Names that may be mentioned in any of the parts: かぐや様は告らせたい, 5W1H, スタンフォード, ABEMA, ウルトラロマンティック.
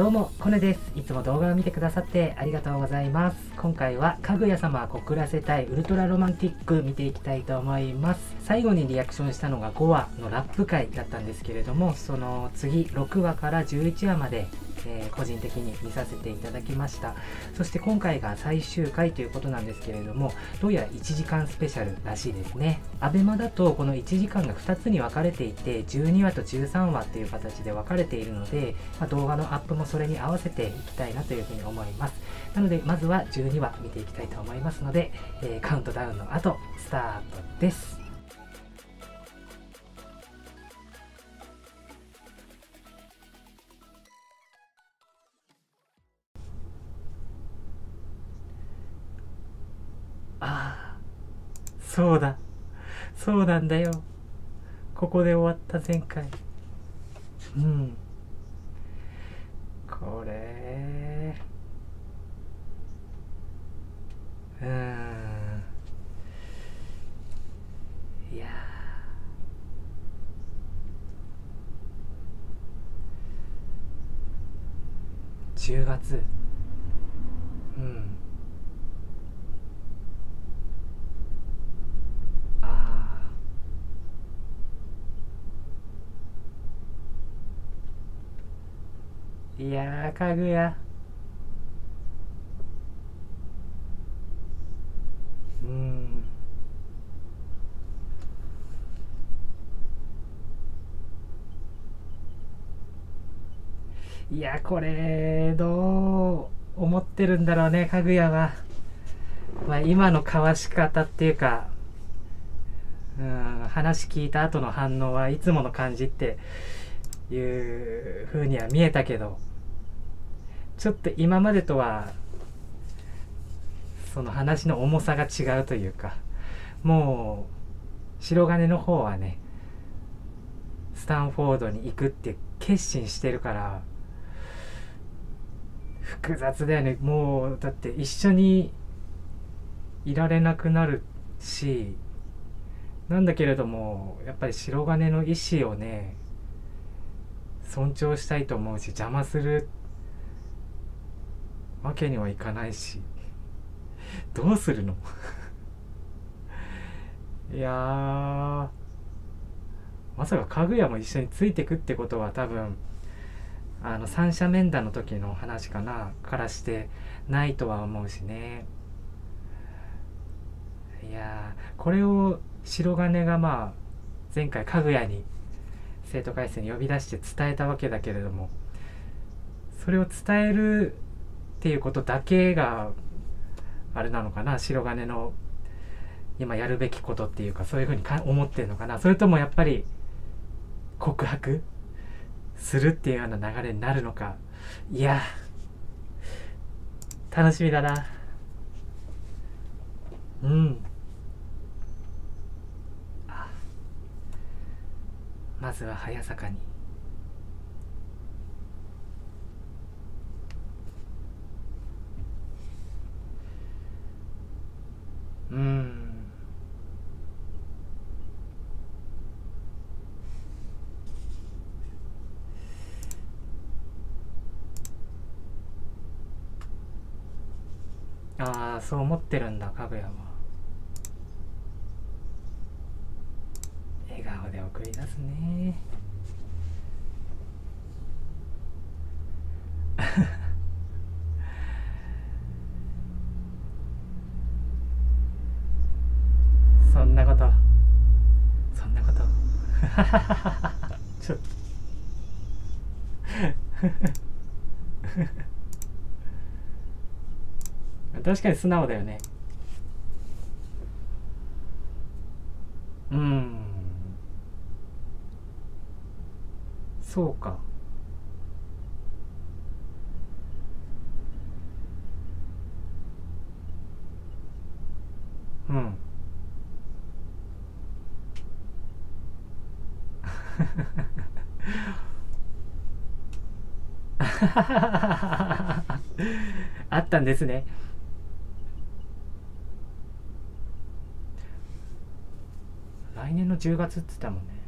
どうも、コネです。いつも動画を見てくださってありがとうございます。今回は、かぐや様告らせたいウルトラロマンティック見ていきたいと思います。最後にリアクションしたのが5話のラップ回だったんですけれども、その次、6話から11話まで、個人的に見させていただきました。そして今回が最終回ということなんですけれども、どうやら1時間スペシャルらしいですね。ABEMAだとこの1時間が2つに分かれていて、12話と13話っていう形で分かれているので、動画のアップもそれに合わせていきたいなというふうに思います。なのでまずは12話見ていきたいと思いますので、カウントダウンの後、スタートです。そうだ。そうなんだよ。ここで終わった前回。うん。これ。いや。10月。うん。いやー、かぐや。いや、これ、どう思ってるんだろうね、かぐやは。まあ、今のかわし方っていうか、話聞いた後の反応はいつもの感じっていう風には見えたけど。ちょっと今までとはその話の重さが違うというか、もう白金の方はね、スタンフォードに行くって決心してるから、複雑だよね。もうだって一緒にいられなくなるし、なんだけれどもやっぱり白金の意思をね尊重したいと思うし、邪魔するわけにはいかないし、どうするのいやー、まさかかぐやも一緒についてくってことは、多分三者面談の時の話かなからしてないとは思うしね。いやー、これを白金がまあ前回かぐやに生徒会室に呼び出して伝えたわけだけれども、それを伝えるっていうことだけがあれなのかな、白金の今やるべきことっていうか、そういうふうに思ってるのかな。それともやっぱり告白するっていうような流れになるのか。いや、楽しみだな。まずは早坂に。ああ、そう思ってるんだ、かぐやは。笑顔で送り出すね。そんなことちょっと確かに素直だよね。そうか。あったんですね。来年の10月って言ったもんね。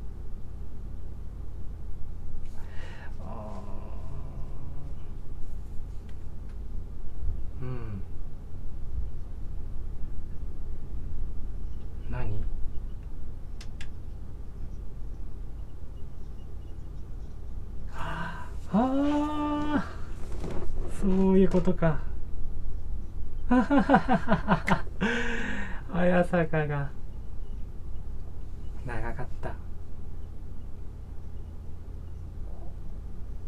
そういうことか。ははははは。綾坂が長かった。い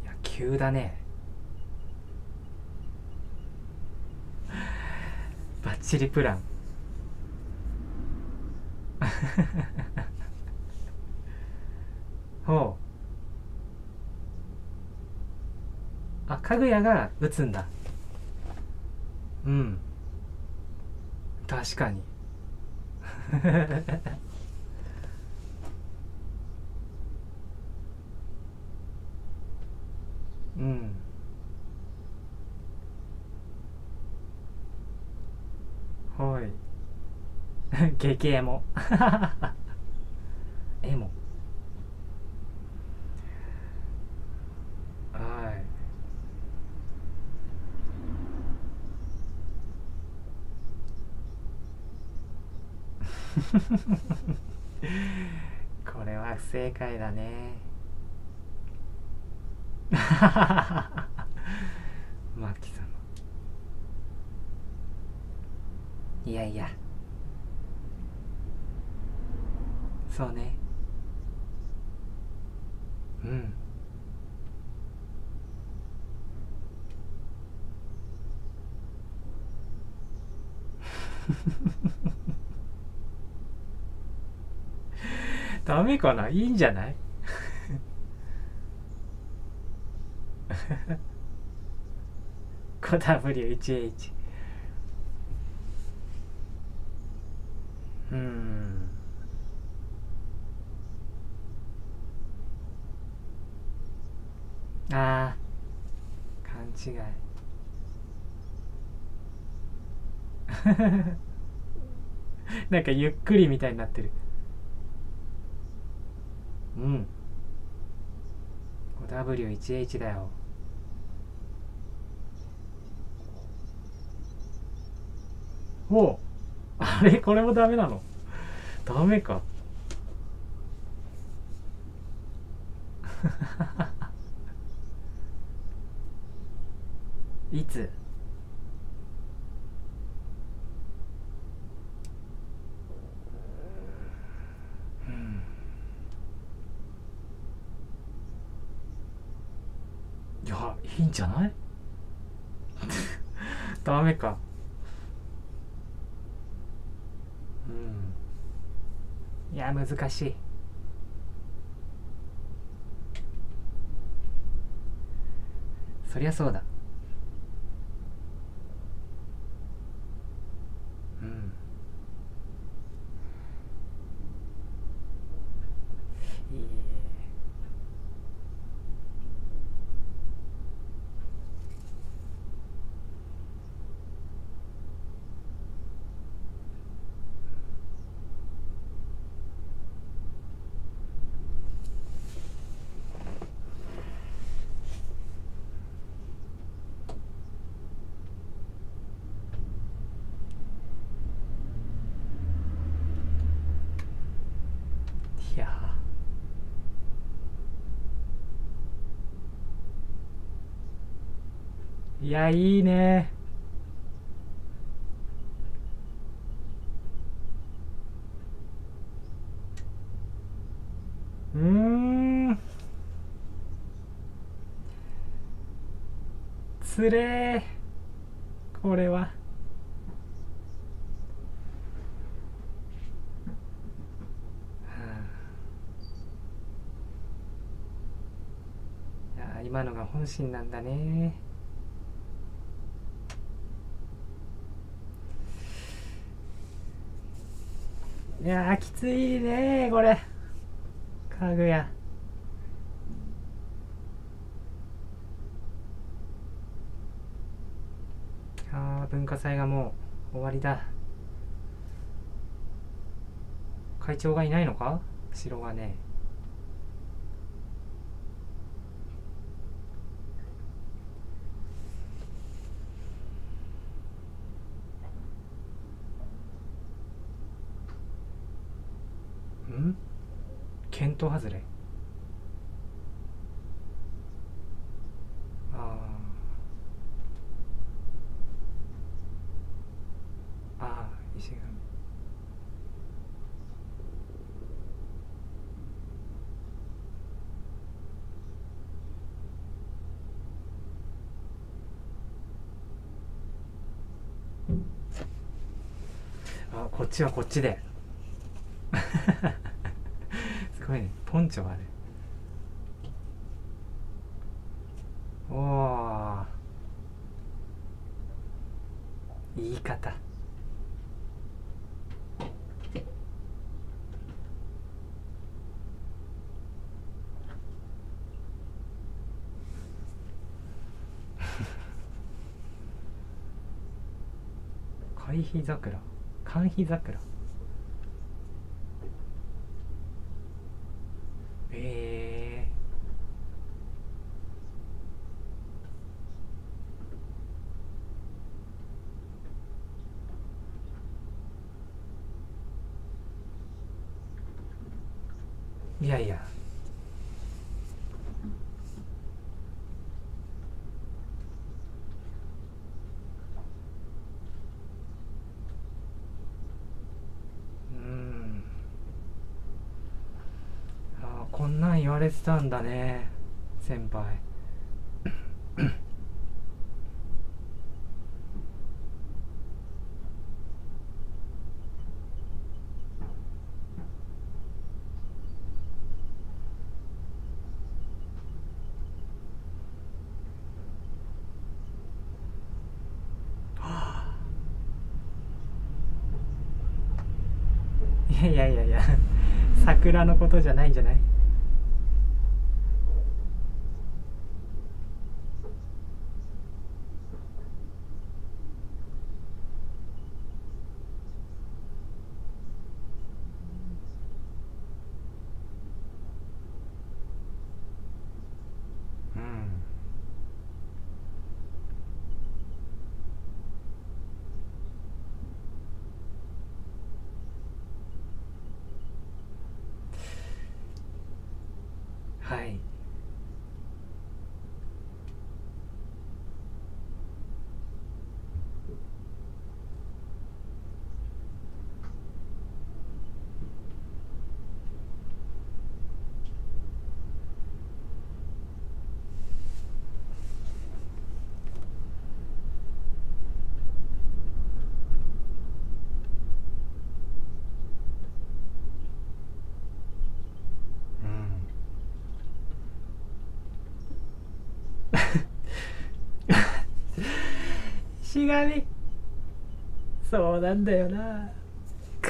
や、急だね。バッチリプラン。ほう。あ、かぐやが打つんだ。うん、確かに。うん、はい。激エモ。エモ。これは不正解だね。マキ様、いやいや、そうね。うん、ダメかな、いいんじゃない。5W1H。 あー、勘違い。なんかゆっくりみたいになってる。うん。5W1H だよ。おう、あれ、これもダメなの。ダメか。いつ？いいんじゃない？ダメか。うん。いや、難しい。そりゃそうだ。うん。いい。いやー、いや、いいね。うん、つれー、これは。今のが本心なんだね。いやー、きついねー、これ。かぐや、あー、文化祭がもう終わりだ。会長がいないのか、城がね。検討外れ。ああ、あ、こっちはこっちですごいね、ポンチョがある。おお、言い方。海飛桜、寒飛桜。いやいや。こんなん言われてたんだね、先輩。いやいやいや、桜のことじゃないんじゃない？はい。石神、そうなんだよな。く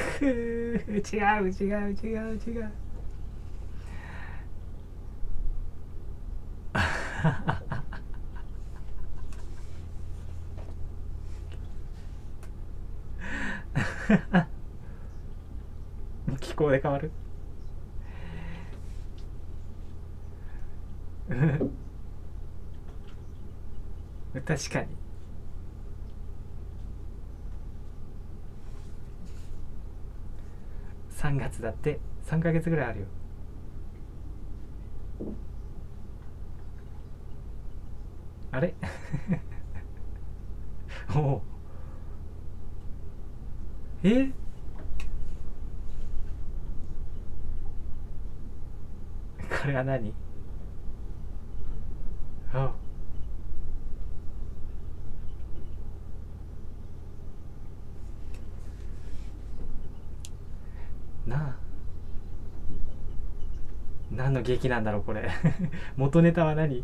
ー、違う。気候で変わる。確かに。3月だって3ヶ月ぐらいあるよ。あれおお、これは何？あ、何の劇なんだろうこれ元ネタは何？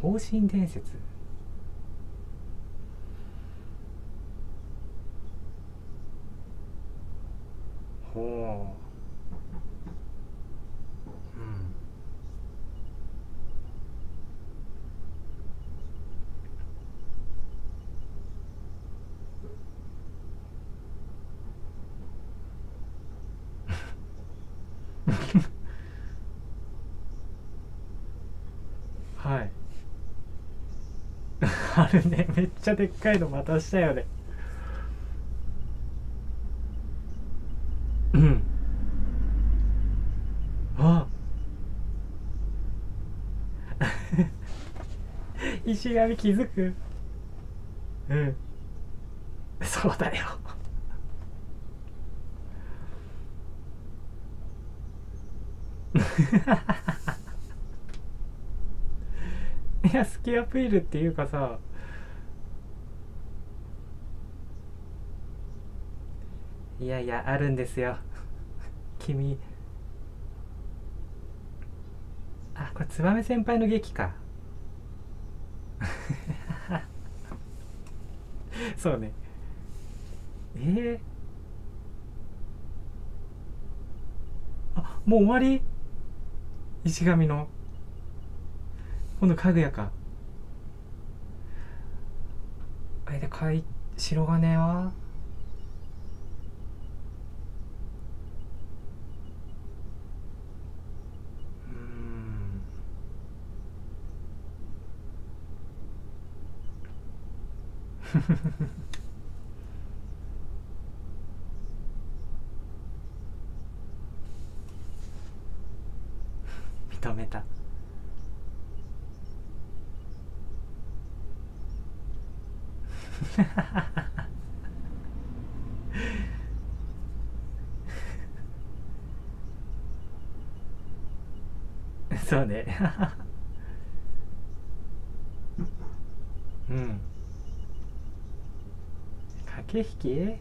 方針伝説。ほう、はいあるね、めっちゃでっかいのまたしたよね。あ石神気づく。そうだよいや、好きアピールっていうかさ、いやいや、あるんですよ。君、あ、これ燕先輩の劇か。そうね。あ、もう終わり？石神の今度かぐやか。で、白金は認めた。そうね。うん、駆け引き、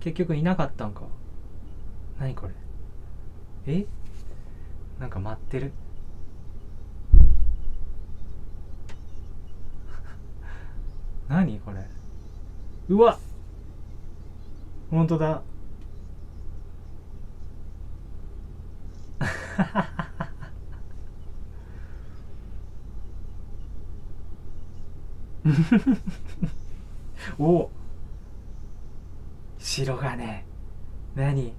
結局いなかったんか。何これ、なんか待ってる。何これ、うわっ、ほんとだ。お、白金、何、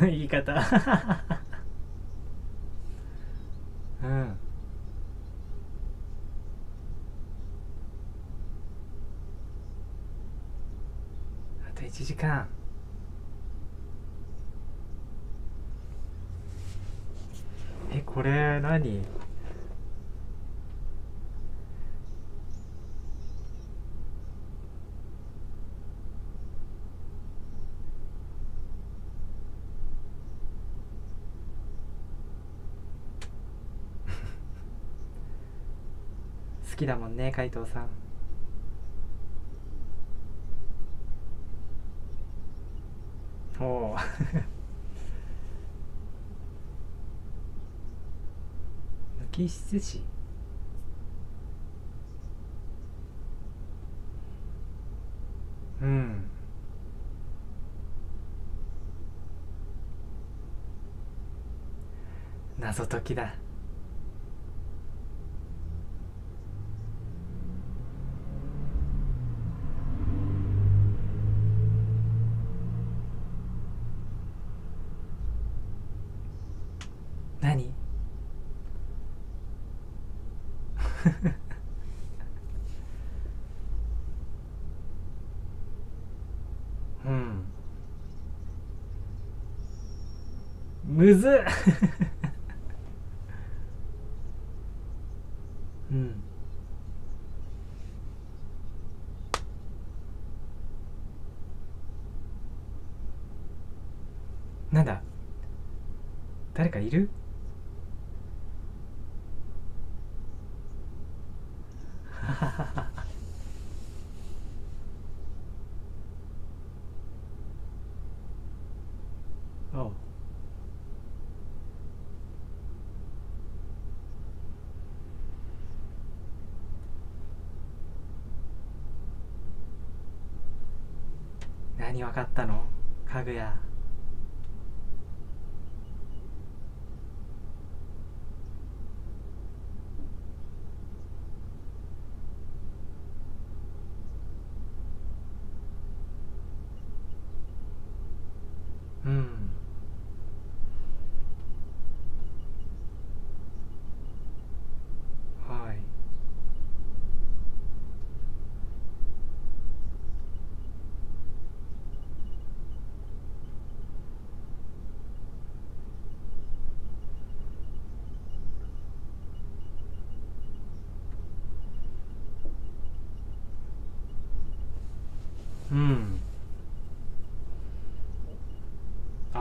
言い方。うん、あと1時間。これ何、好きだもんね、海藤さん。おお。無機質師。うん。謎解きだ。むずっ。うん、なんだ、誰かいる？何、分かったの？かぐや。うん。はい。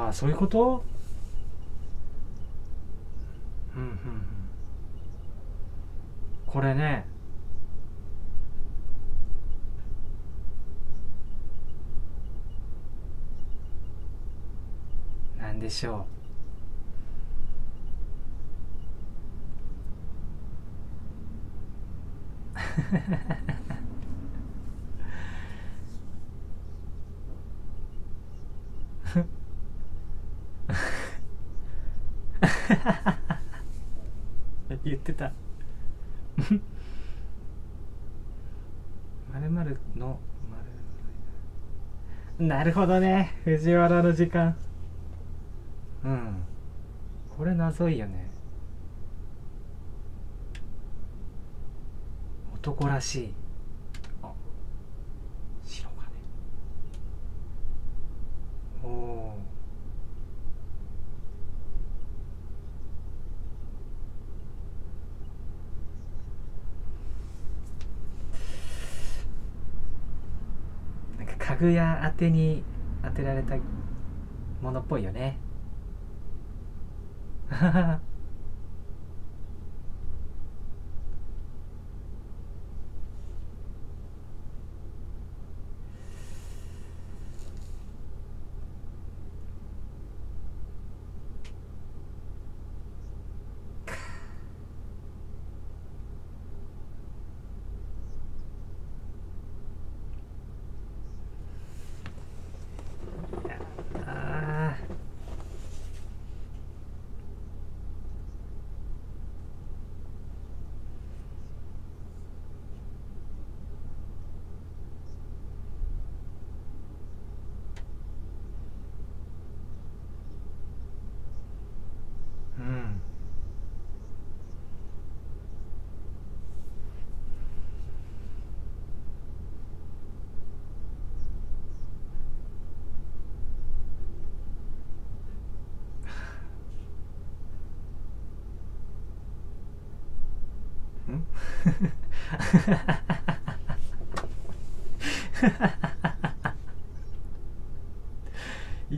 ああ、そういうこと？うんうんうん。これね。なんでしょう。言ってた〇〇の〇、なるほどね、藤原の時間。うん、これ謎いよね。男らしい。あ、白金。おお。なんか家具屋宛てに当てられたものっぽいよね。ははは。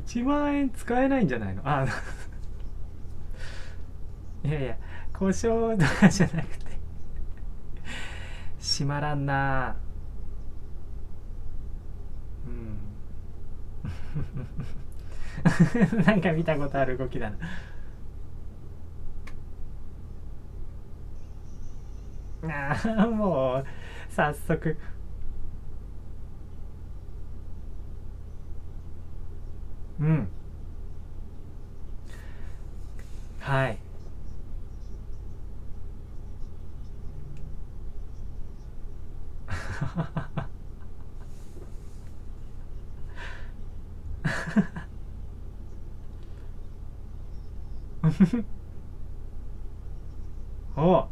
1万円使えないんじゃないの？あいやいや、故障とかじゃなくて閉まらんな。うん。なんか見たことある動きだな。ああ、もう早速。うん、はい、お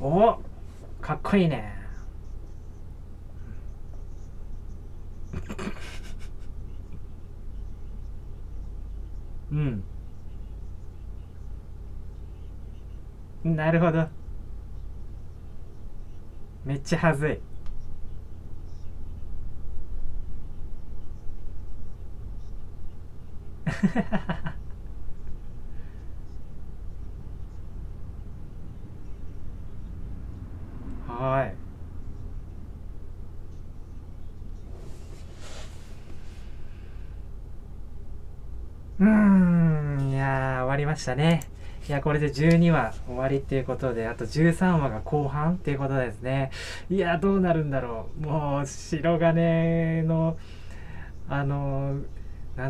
お、かっこいいね。うん、なるほど。めっちゃはずい。はい。いやー、終わりましたね。いや、これで12話終わりっていうことで、あと13話が後半っていうことですね。いやー、どうなるんだろう。もう白金のなん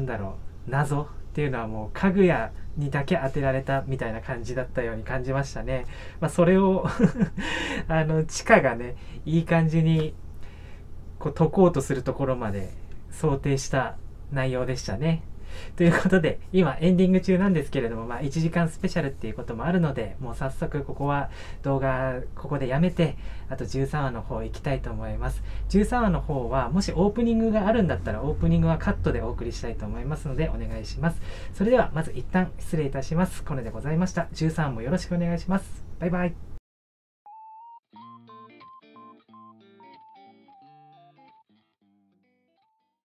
だろう、謎っていうのはもう家具屋にだけ当てられたみたいな感じだったように感じましたね。まあ、それを知花がね、いい感じにこう解こうとするところまで想定した内容でしたね。ということで、今エンディング中なんですけれども、まあ、1時間スペシャルっていうこともあるので、もう早速ここは動画ここでやめて、あと13話の方行きたいと思います。13話の方はもしオープニングがあるんだったら、オープニングはカットでお送りしたいと思いますので、お願いします。それではまず一旦失礼いたします。これでございました。13もよろしくお願いします。バイバイ。